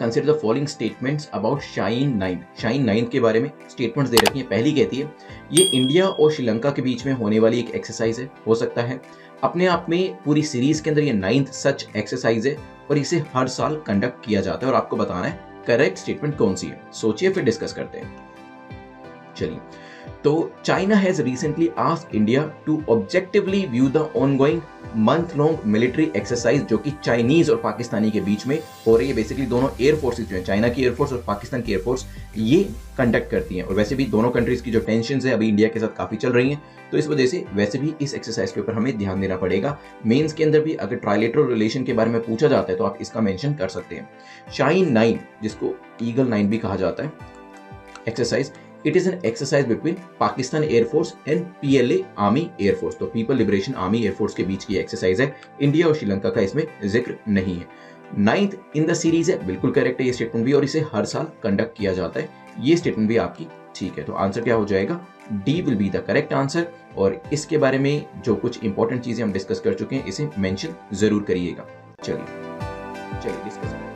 Consider the following statements about Shaheen nine. Shaheen nine के बारे में स्टेटमेंट्स दे रखी हैं। पहली कहती है ये इंडिया और श्रीलंका के बीच में होने वाली एक एक्सरसाइज है। हो सकता है अपने आप में पूरी सीरीज के अंदर ये 9th सच एक्सरसाइज है और इसे हर साल कंडक्ट किया जाता है और आपको बताना है करेक्ट स्टेटमेंट कौन सी है। सोचिए फिर डिस्कस करते हैं। चलिए, तो China has recently asked India to objectively view the ongoing month long military exercise जो कि चाइनीज और पाकिस्तानी के बीच में हो रही है। बेसिकली दोनों एयरफोर्सेज जो है, चाइना की एयरफोर्स और पाकिस्तान की एयरफोर्स, ये कंडक्ट करती हैं। और वैसे भी दोनों कंट्रीज की जो टेंशन है अभी इंडिया के साथ काफी चल रही है, तो इस वजह से वैसे भी इस एक्सरसाइज के ऊपर हमें ध्यान देना पड़ेगा। मेंस के अंदर भी अगर ट्राइलेटरल रिलेशन के बारे में पूछा जाता है तो आप इसका मेंशन कर सकते हैं। शाहीन-9, जिसको ईगल-9 भी कहा जाता है, exercise it is an exercise between Pakistan air force and PLA army air force. तो पीपल लिबरेशन आर्मी एयरफोर्स के बीच की एक्सरसाइज है, इंडिया और श्रीलंका का इसमें जिक्र नहीं है। 9th इन द सीरीज है, बिल्कुल करेक्ट है ये स्टेटमेंट भी, और इसे हर साल कंडक्ट किया जाता है। ये स्टेटमेंट भी आपकी ठीक है। तो आंसर क्या हो जाएगा? D will be the correct answer. और इसके बारे में जो कुछ इंपॉर्टेंट चीजें हम डिस्कस कर चुके हैं इसे मेंशन जरूर करिएगा। चलिए डिस्कस